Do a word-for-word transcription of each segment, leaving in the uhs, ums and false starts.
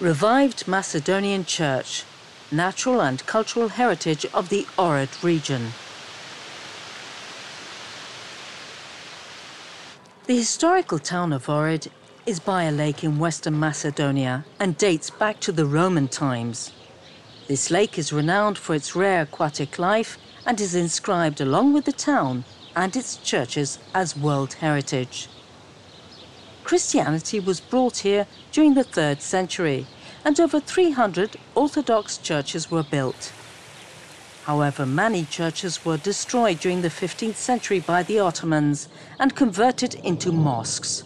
Revived Macedonian Church, natural and cultural heritage of the Ohrid region. The historical town of Ohrid is by a lake in western Macedonia and dates back to the Roman times. This lake is renowned for its rare aquatic life and is inscribed along with the town and its churches as World Heritage. Christianity was brought here during the third century, and over three hundred Orthodox churches were built. However, many churches were destroyed during the fifteenth century by the Ottomans and converted into mosques.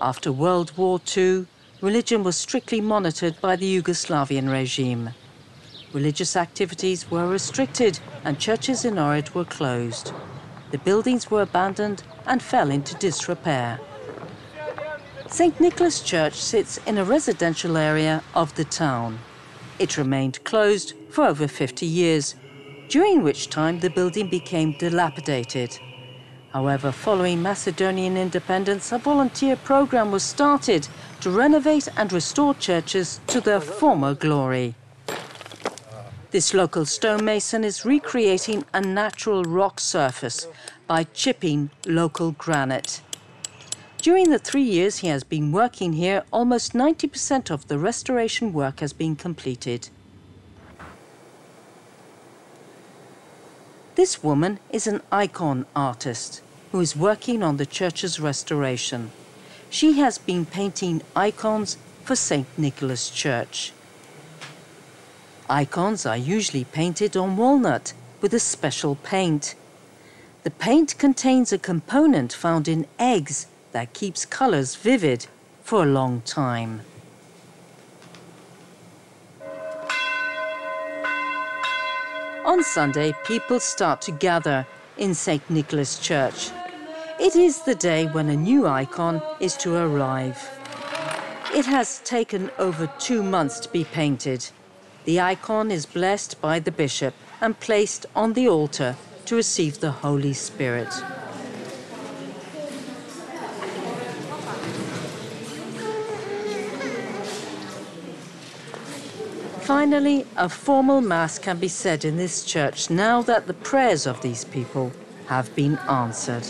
After World War Two, religion was strictly monitored by the Yugoslavian regime. Religious activities were restricted and churches in Ohrid were closed. The buildings were abandoned and fell into disrepair. Saint Nicholas Church sits in a residential area of the town. It remained closed for over fifty years, during which time the building became dilapidated. However, following Macedonian independence, a volunteer program was started to renovate and restore churches to their former glory. This local stonemason is recreating a natural rock surface by chipping local granite. During the three years he has been working here, almost ninety percent of the restoration work has been completed. This woman is an icon artist who is working on the church's restoration. She has been painting icons for Saint Nicholas Church. Icons are usually painted on walnut with a special paint. The paint contains a component found in eggs that keeps colors vivid for a long time. On Sunday, people start to gather in Saint Nicholas Church. It is the day when a new icon is to arrive. It has taken over two months to be painted. The icon is blessed by the bishop and placed on the altar to receive the Holy Spirit. Finally, a formal mass can be said in this church now that the prayers of these people have been answered.